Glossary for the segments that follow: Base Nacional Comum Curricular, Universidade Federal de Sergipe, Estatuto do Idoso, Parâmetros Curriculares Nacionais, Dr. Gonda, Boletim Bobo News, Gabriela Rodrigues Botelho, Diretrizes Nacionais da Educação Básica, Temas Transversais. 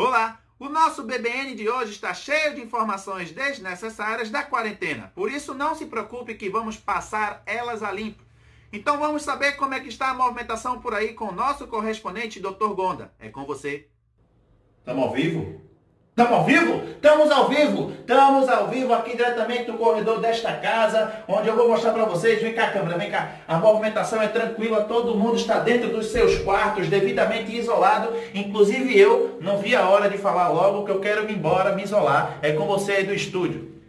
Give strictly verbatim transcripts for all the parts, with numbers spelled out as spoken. Olá! O nosso B B N de hoje está cheio de informações desnecessárias da quarentena. Por isso, não se preocupe que vamos passar elas a limpo. Então vamos saber como é que está a movimentação por aí com o nosso correspondente doutor Gonda. É com você. Estamos ao vivo? Estamos ao vivo? Estamos ao vivo! Estamos ao vivo aqui diretamente do corredor desta casa, onde eu vou mostrar para vocês. Vem cá, câmera, vem cá. A movimentação é tranquila, todo mundo está dentro dos seus quartos, devidamente isolado. Inclusive eu não vi a hora de falar logo que eu quero ir embora, me isolar. É com você aí do estúdio.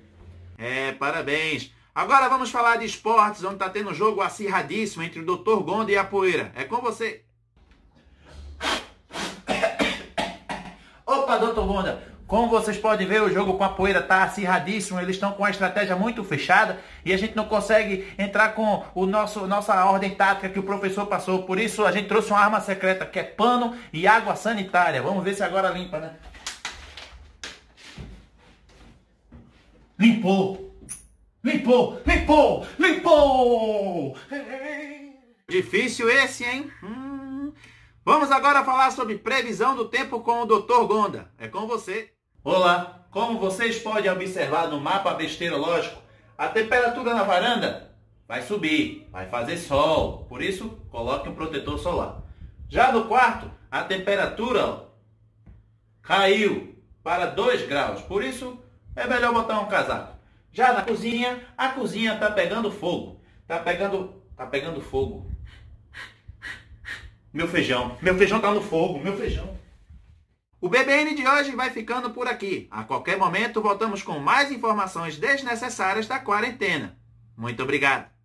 É, parabéns! Agora vamos falar de esportes, onde está tendo um jogo acirradíssimo entre o doutor Gonda e a Poeira. É com você. Opa, doutor Gonda, como vocês podem ver, o jogo com a Poeira está acirradíssimo, eles estão com a estratégia muito fechada e a gente não consegue entrar com o nosso, nossa ordem tática que o professor passou. Por isso a gente trouxe uma arma secreta, que é pano e água sanitária. Vamos ver se agora limpa, né? Limpou! Limpou, limpou, limpou! Difícil esse, hein? Hum. Vamos agora falar sobre previsão do tempo com o doutor Gonda. É com você. Olá, como vocês podem observar no mapa besteirológico, a temperatura na varanda vai subir, vai fazer sol. Por isso, coloque um protetor solar. Já no quarto, a temperatura ó, caiu para dois graus. Por isso, é melhor botar um casaco. Já na cozinha, a cozinha tá pegando fogo. Tá pegando, tá pegando fogo. Meu feijão, meu feijão tá no fogo, meu feijão. O B B N de hoje vai ficando por aqui. A qualquer momento voltamos com mais informações desnecessárias da quarentena. Muito obrigado.